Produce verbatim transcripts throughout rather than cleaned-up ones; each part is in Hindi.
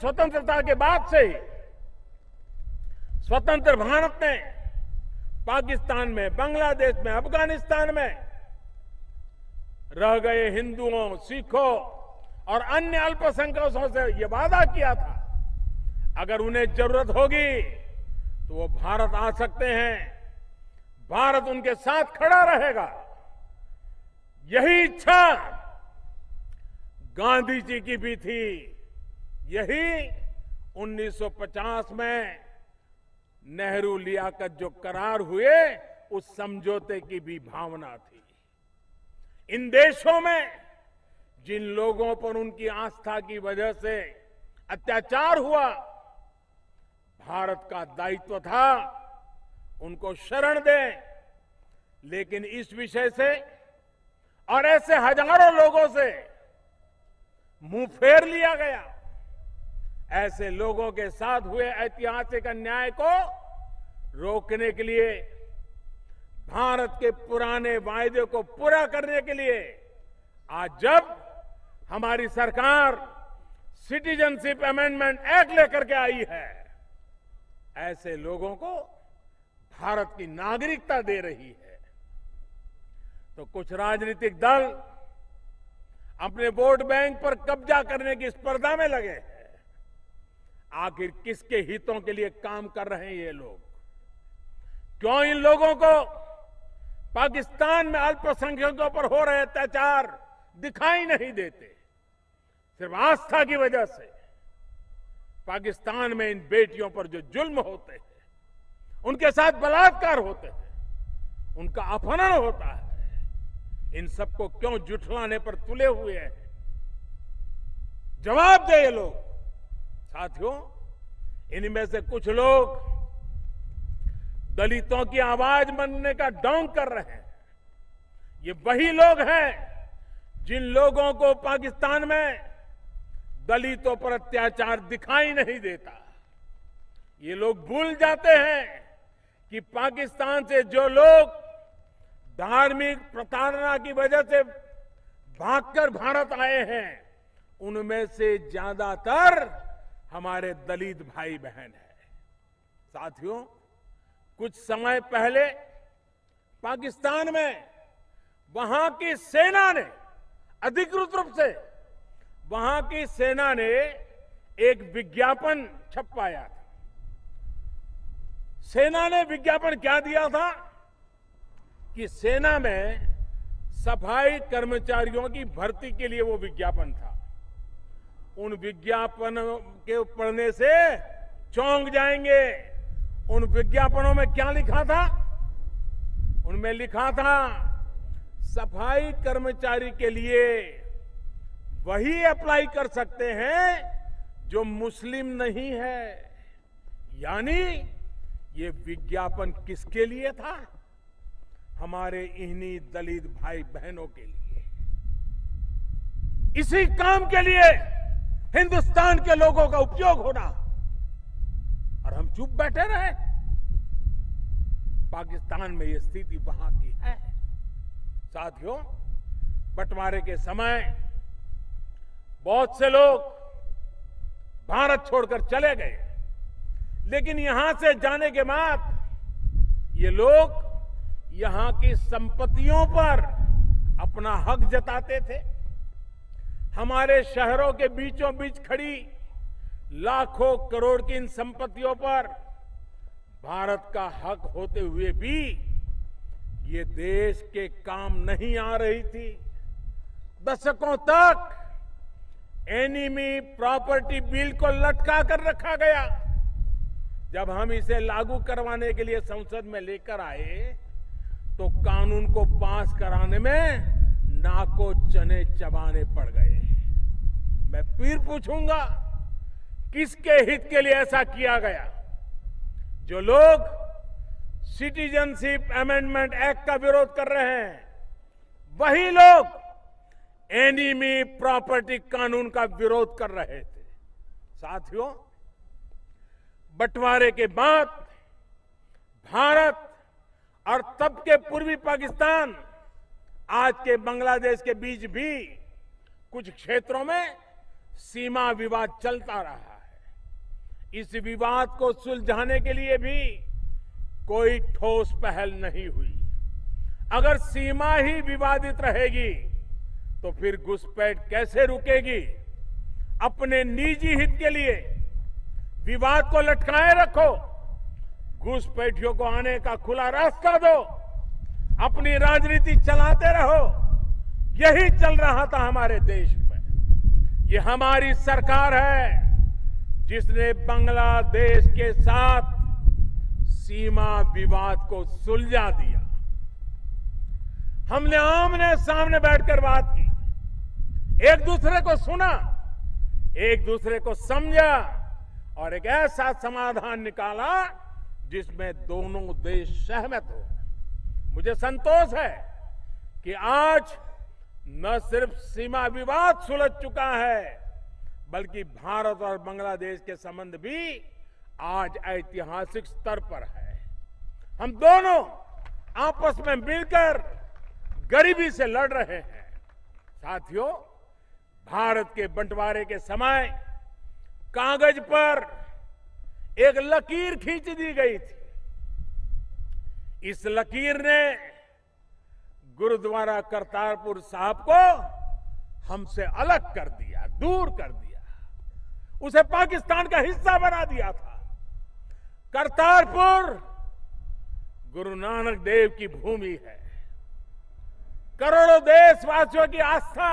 स्वतंत्रता के बाद से स्वतंत्र भारत ने पाकिस्तान में, बांग्लादेश में, अफगानिस्तान में रह गए हिंदुओं, सिखों और अन्य अल्पसंख्यकों से ये वादा किया था, अगर उन्हें जरूरत होगी तो वो भारत आ सकते हैं, भारत उनके साथ खड़ा रहेगा। यही इच्छा गांधी जी की भी थी, यही उन्नीस सौ पचास में नेहरू लियाकत जो करार हुए उस समझौते की भी भावना थी। इन देशों में जिन लोगों पर उनकी आस्था की वजह से अत्याचार हुआ, भारत का दायित्व था उनको शरण दें, लेकिन इस विषय से और ऐसे हजारों लोगों से मुंह फेर लिया गया। ऐसे लोगों के साथ हुए ऐतिहासिक अन्याय को रोकने के लिए, भारत के पुराने वायदे को पूरा करने के लिए आज जब हमारी सरकार सिटीजनशिप अमेंडमेंट एक्ट लेकर के आई है, ऐसे लोगों को भारत की नागरिकता दे रही है। तो कुछ राजनीतिक दल अपने वोट बैंक पर कब्जा करने की स्पर्धा में लगे हैं। आखिर किसके हितों के लिए काम कर रहे हैं ये लोग? क्यों इन लोगों को पाकिस्तान में अल्पसंख्यकों पर हो रहे अत्याचार दिखाई नहीं देते? सिर्फ आस्था की वजह से पाकिस्तान में इन बेटियों पर जो जुल्म होते हैं, उनके साथ बलात्कार होते हैं, उनका अपहरण होता है, इन सबको क्यों जुठलाने पर तुले हुए हैं? जवाब दे ये लोग। साथियों, इनमें से कुछ लोग दलितों की आवाज बनने का ढोंग कर रहे हैं। ये वही लोग हैं जिन लोगों को पाकिस्तान में दलितों पर अत्याचार दिखाई नहीं देता। ये लोग भूल जाते हैं कि पाकिस्तान से जो लोग धार्मिक प्रताड़ना की वजह से भागकर भारत आए हैं, उनमें से ज्यादातर हमारे दलित भाई बहन हैं। साथियों, कुछ समय पहले पाकिस्तान में वहां की सेना ने अधिकृत रूप से वहां की सेना ने एक विज्ञापन छपवाया था। सेना ने विज्ञापन क्या दिया था कि सेना में सफाई कर्मचारियों की भर्ती के लिए वो विज्ञापन था। उन विज्ञापनों के पढ़ने से चौंक जाएंगे। उन विज्ञापनों में क्या लिखा था? उनमें लिखा था, सफाई कर्मचारी के लिए वही अप्लाई कर सकते हैं जो मुस्लिम नहीं है। यानी ये विज्ञापन किसके लिए था? हमारे इन्हीं दलित भाई बहनों के लिए। इसी काम के लिए हिंदुस्तान के लोगों का उपयोग होना, और हम चुप बैठे रहे। पाकिस्तान में यह स्थिति वहां की है। साथियों, बंटवारे के समय बहुत से लोग भारत छोड़कर चले गए, लेकिन यहां से जाने के बाद ये लोग यहां की संपत्तियों पर अपना हक जताते थे। हमारे शहरों के बीचों बीच खड़ी लाखों करोड़ की इन संपत्तियों पर भारत का हक होते हुए भी ये देश के काम नहीं आ रही थी। दशकों तक एनिमी प्रॉपर्टी बिल को लटका कर रखा गया। जब हम इसे लागू करवाने के लिए संसद में लेकर आए तो कानून को पास कराने में नाको चने चबाने पड़ गए। मैं फिर पूछूंगा, किसके हित के लिए ऐसा किया गया? जो लोग सिटीजनशिप अमेंडमेंट एक्ट का विरोध कर रहे हैं, वही लोग एनिमी प्रॉपर्टी कानून का विरोध कर रहे थे। साथियों, बंटवारे के बाद भारत और तब के पूर्वी पाकिस्तान, आज के बांग्लादेश के बीच भी कुछ क्षेत्रों में सीमा विवाद चलता रहा है। इस विवाद को सुलझाने के लिए भी कोई ठोस पहल नहीं हुई। अगर सीमा ही विवादित रहेगी तो फिर घुसपैठ कैसे रुकेगी? अपने निजी हित के लिए विवाद को लटकाए रखो, घुसपैठियों को आने का खुला रास्ता दो, अपनी राजनीति चलाते रहो। यही चल रहा था हमारे देश में। ये हमारी सरकार है जिसने बांग्लादेश के साथ सीमा विवाद को सुलझा दिया। हमने आमने सामने बैठकर बात की, एक दूसरे को सुना, एक दूसरे को समझा और एक ऐसा समाधान निकाला जिसमें दोनों देश सहमत हो। मुझे संतोष है कि आज न सिर्फ सीमा विवाद सुलझ चुका है बल्कि भारत और बांग्लादेश के संबंध भी आज ऐतिहासिक स्तर पर है। हम दोनों आपस में मिलकर गरीबी से लड़ रहे हैं। साथियों, भारत के बंटवारे के समय कागज पर एक लकीर खींच दी गई थी। इस लकीर ने गुरुद्वारा करतारपुर साहब को हमसे अलग कर दिया, दूर कर दिया, उसे पाकिस्तान का हिस्सा बना दिया था। करतारपुर गुरु नानक देव की भूमि है। करोड़ों देशवासियों की आस्था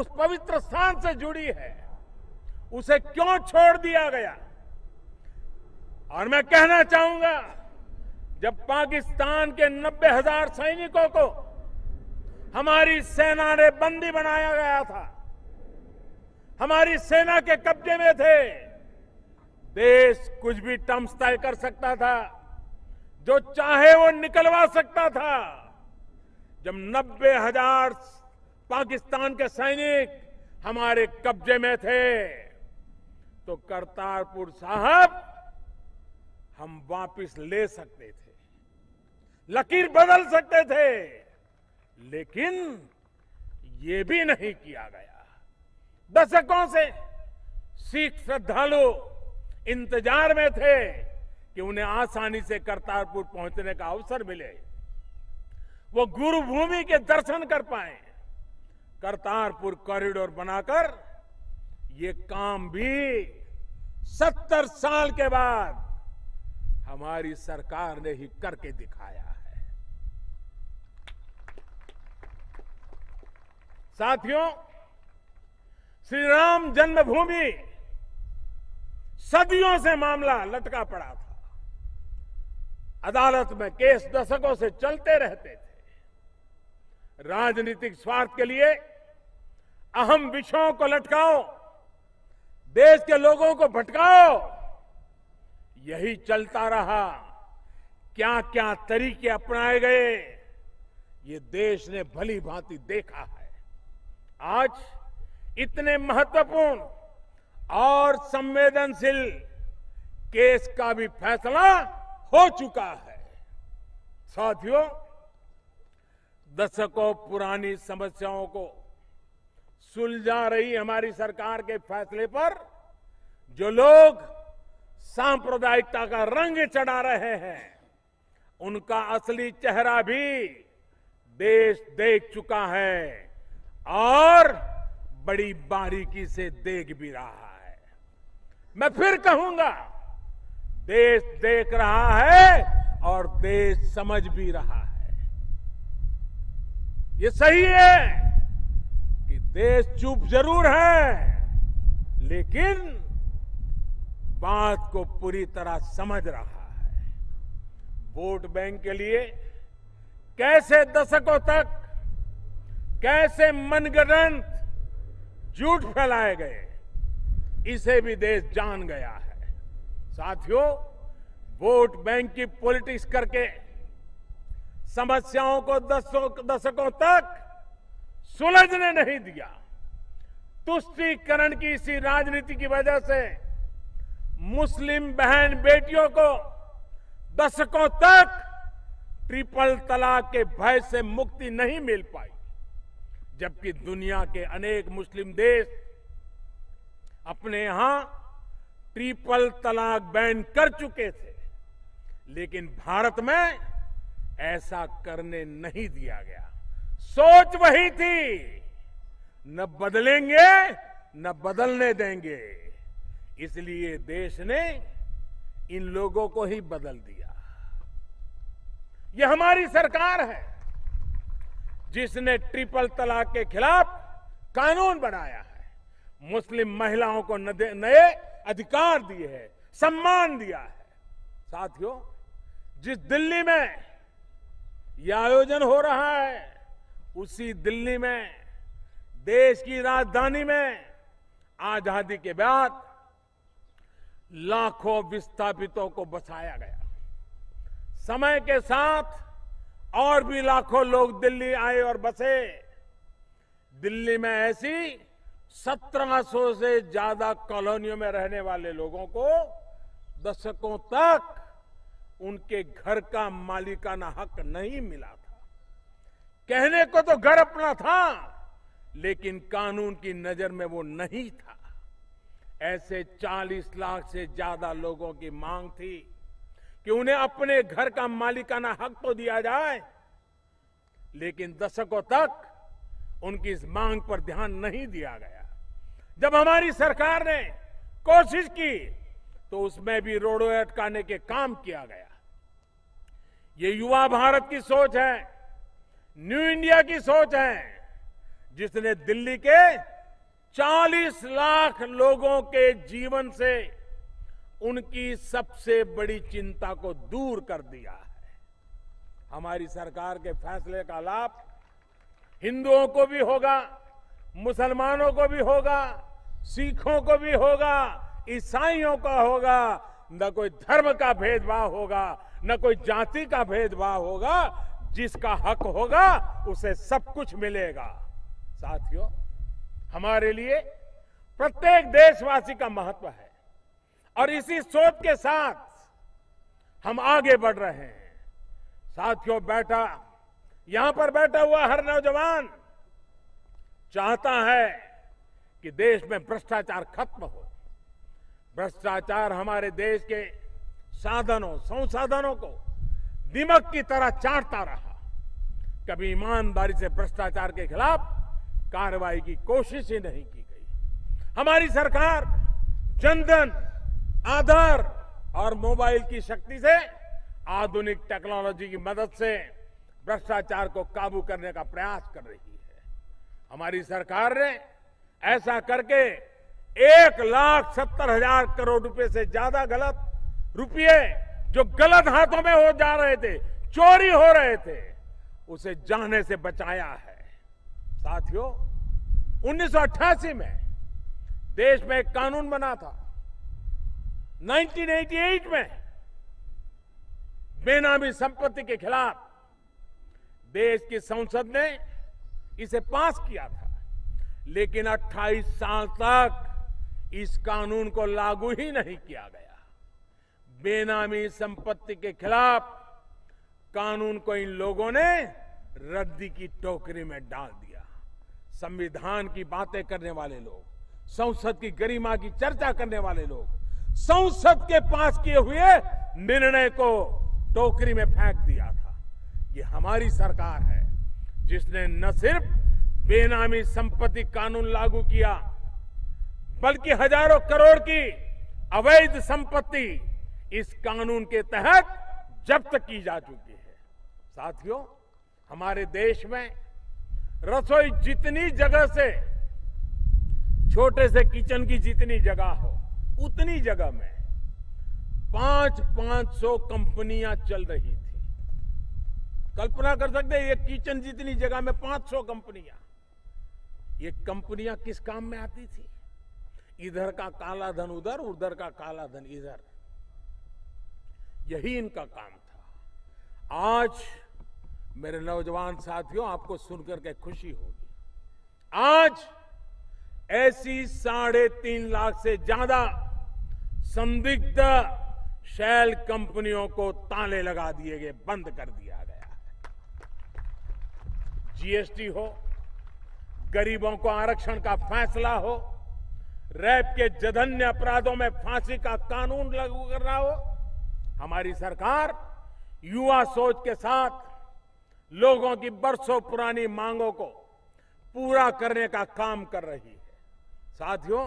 उस पवित्र स्थान से जुड़ी है। उसे क्यों छोड़ दिया गया? और मैं कहना चाहूंगा, जब पाकिस्तान के नब्बे हजार सैनिकों को हमारी सेना ने बंदी बनाया गया था, हमारी सेना के कब्जे में थे, देश कुछ भी टर्म्स तय कर सकता था, जो चाहे वो निकलवा सकता था। जब नब्बे हजार पाकिस्तान के सैनिक हमारे कब्जे में थे तो करतारपुर साहब हम वापस ले सकते थे, लकीर बदल सकते थे, लेकिन ये भी नहीं किया गया। दशकों से सिख श्रद्धालु इंतजार में थे कि उन्हें आसानी से करतारपुर पहुंचने का अवसर मिले, वो गुरु भूमि के दर्शन कर पाए। करतारपुर कॉरिडोर बनाकर ये काम भी सत्तर साल के बाद हमारी सरकार ने ही करके दिखाया है। साथियों, श्री राम जन्मभूमि सदियों से मामला लटका पड़ा था। अदालत में केस दशकों से चलते रहते थे। राजनीतिक स्वार्थ के लिए अहम विषयों को लटकाओ, देश के लोगों को भटकाओ, यही चलता रहा। क्या क्या तरीके अपनाए गए ये देश ने भली भांति देखा है। आज इतने महत्वपूर्ण और संवेदनशील केस का भी फैसला हो चुका है। साथियों, दशकों पुरानी समस्याओं को सुलझा रही हमारी सरकार के फैसले पर जो लोग सांप्रदायिकता का रंग चढ़ा रहे हैं, उनका असली चेहरा भी देश देख चुका है और बड़ी बारीकी से देख भी रहा है। मैं फिर कहूंगा, देश देख रहा है और देश समझ भी रहा है। ये सही है कि देश चुप जरूर है, लेकिन बात को पूरी तरह समझ रहा है। वोट बैंक के लिए कैसे दशकों तक कैसे मनगढ़ंत झूठ फैलाए गए, इसे भी देश जान गया है। साथियों, वोट बैंक की पॉलिटिक्स करके समस्याओं को दशकों तक सुलझने नहीं दिया। तुष्टीकरण की इसी राजनीति की वजह से मुस्लिम बहन बेटियों को दशकों तक ट्रिपल तलाक के भय से मुक्ति नहीं मिल पाई, जबकि दुनिया के अनेक मुस्लिम देश अपने यहां ट्रिपल तलाक बैन कर चुके थे, लेकिन भारत में ऐसा करने नहीं दिया गया। सोच वही थी, न बदलेंगे न बदलने देंगे, इसलिए देश ने इन लोगों को ही बदल दिया। यह हमारी सरकार है जिसने ट्रिपल तलाक के खिलाफ कानून बनाया है, मुस्लिम महिलाओं को नए अधिकार दिए हैं, सम्मान दिया है। साथियों, जिस दिल्ली में यह आयोजन हो रहा है, उसी दिल्ली में, देश की राजधानी में आजादी के बाद लाखों विस्थापितों को बसाया गया। समय के साथ और भी लाखों लोग दिल्ली आए और बसे। दिल्ली में ऐसी सत्रह सौ से ज्यादा कॉलोनियों में रहने वाले लोगों को दशकों तक उनके घर का मालिकाना हक नहीं मिला था। कहने को तो घर अपना था, लेकिन कानून की नजर में वो नहीं था। ऐसे चालीस लाख से ज्यादा लोगों की मांग थी कि उन्हें अपने घर का मालिकाना हक तो दिया जाए, लेकिन दशकों तक उनकी इस मांग पर ध्यान नहीं दिया गया। जब हमारी सरकार ने कोशिश की तो उसमें भी रोड़े अटकाने के काम किया गया। ये युवा भारत की सोच है, न्यू इंडिया की सोच है, जिसने दिल्ली के चालीस लाख लोगों के जीवन से उनकी सबसे बड़ी चिंता को दूर कर दिया है। हमारी सरकार के फैसले का लाभ हिंदुओं को भी होगा, मुसलमानों को भी होगा, सिखों को भी होगा, ईसाइयों का होगा। न कोई धर्म का भेदभाव होगा, न कोई जाति का भेदभाव होगा। जिसका हक होगा उसे सब कुछ मिलेगा। साथियों, हमारे लिए प्रत्येक देशवासी का महत्व है और इसी सोच के साथ हम आगे बढ़ रहे हैं। साथियों, बैठा यहां पर बैठा हुआ हर नौजवान चाहता है कि देश में भ्रष्टाचार खत्म हो। भ्रष्टाचार हमारे देश के साधनों, संसाधनों को दीमक की तरह चाटता रहा। कभी ईमानदारी से भ्रष्टाचार के खिलाफ कार्रवाई की कोशिश ही नहीं की गई। हमारी सरकार जनधन, आधार और मोबाइल की शक्ति से, आधुनिक टेक्नोलॉजी की मदद से भ्रष्टाचार को काबू करने का प्रयास कर रही है। हमारी सरकार ने ऐसा करके एक लाख सत्तर हजार करोड़ रुपए से ज्यादा गलत रुपये जो गलत हाथों में हो जा रहे थे, चोरी हो रहे थे, उसे जाने से बचाया है। साथियों, उन्नीस सौ अट्ठासी में देश में एक कानून बना था। उन्नीस सौ अठासी में बेनामी संपत्ति के खिलाफ देश की संसद ने इसे पास किया था, लेकिन अट्ठाईस साल तक इस कानून को लागू ही नहीं किया गया। बेनामी संपत्ति के खिलाफ कानून को इन लोगों ने रद्दी की टोकरी में डाल दिया। संविधान की बातें करने वाले लोग, संसद की गरिमा की चर्चा करने वाले लोग संसद के पास किए हुए निर्णय को टोकरी में फेंक दिया था। ये हमारी सरकार है जिसने न सिर्फ बेनामी संपत्ति कानून लागू किया, बल्कि हजारों करोड़ की अवैध संपत्ति इस कानून के तहत जब्त की जा चुकी है। साथियों, हमारे देश में रसोई जितनी जगह से, छोटे से किचन की जितनी जगह हो, उतनी जगह में पांच पांच सौ कंपनियां चल रही थी। कल्पना कर सकते हैं, ये किचन जितनी जगह में पांच सौ कंपनियां। ये कंपनियां किस काम में आती थी? इधर का काला धन उधर, उधर का काला धन इधर, यही इनका काम था। आज मेरे नौजवान साथियों, आपको सुनकर के खुशी होगी, आज ऐसी साढ़े तीन लाख से ज्यादा संदिग्ध शेल कंपनियों को ताले लगा दिए गए, बंद कर दिया गया है। जीएसटी हो, गरीबों को आरक्षण का फैसला हो, रैप के जघन्य अपराधों में फांसी का कानून लागू कर रहा हो। हमारी सरकार युवा सोच के साथ लोगों की बरसों पुरानी मांगों को पूरा करने का काम कर रही है। साथियों,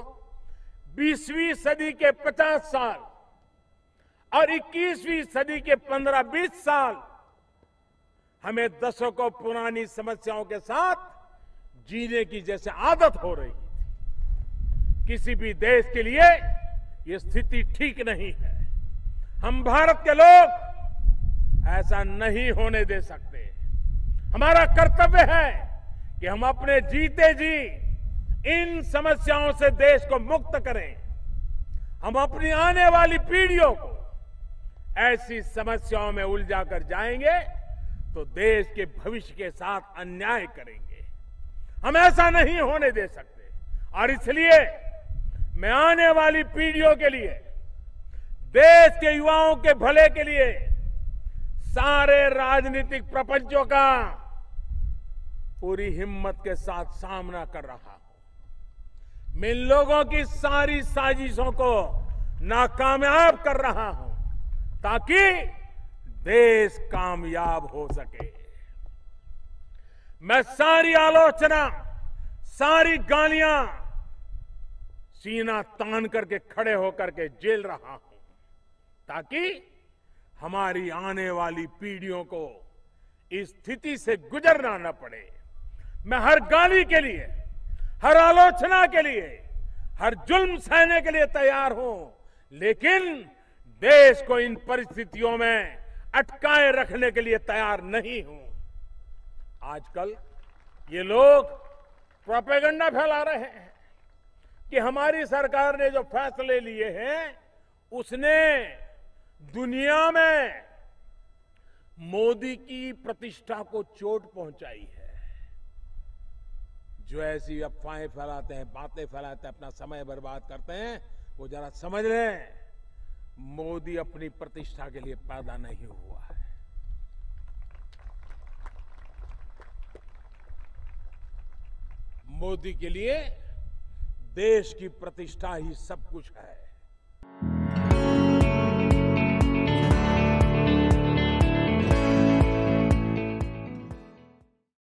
बीसवीं सदी के पचास साल और इक्कीसवीं सदी के पंद्रह बीस साल हमें दशकों पुरानी समस्याओं के साथ जीने की जैसे आदत हो रही थी। किसी भी देश के लिए ये स्थिति ठीक नहीं है। हम भारत के लोग ऐसा नहीं होने दे सकते। हमारा कर्तव्य है कि हम अपने जीते जी इन समस्याओं से देश को मुक्त करें। हम अपनी आने वाली पीढ़ियों को ऐसी समस्याओं में उलझा कर जाएंगे तो देश के भविष्य के साथ अन्याय करेंगे। हम ऐसा नहीं होने दे सकते और इसलिए मैं आने वाली पीढ़ियों के लिए, देश के युवाओं के भले के लिए सारे राजनीतिक प्रपंचों का पूरी हिम्मत के साथ सामना कर रहा हूं। मैं इन लोगों की सारी साजिशों को नाकामयाब कर रहा हूं ताकि देश कामयाब हो सके। मैं सारी आलोचना, सारी गालियां सीना तान करके खड़े होकर के झेल रहा हूं ताकि हमारी आने वाली पीढ़ियों को इस स्थिति से गुजरना न पड़े। मैं हर गाली के लिए, हर आलोचना के लिए, हर जुल्म सहने के लिए तैयार हूं, लेकिन देश को इन परिस्थितियों में अटकाए रखने के लिए तैयार नहीं हूं। आजकल ये लोग प्रोपेगेंडा फैला रहे हैं कि हमारी सरकार ने जो फैसले लिए हैं उसने दुनिया में मोदी की प्रतिष्ठा को चोट पहुंचाई है। जो ऐसी अफवाहें फैलाते हैं, बातें फैलाते हैं, अपना समय बर्बाद करते हैं, वो जरा समझ लें, मोदी अपनी प्रतिष्ठा के लिए पैदा नहीं हुआ है। मोदी के लिए देश की प्रतिष्ठा ही सब कुछ है।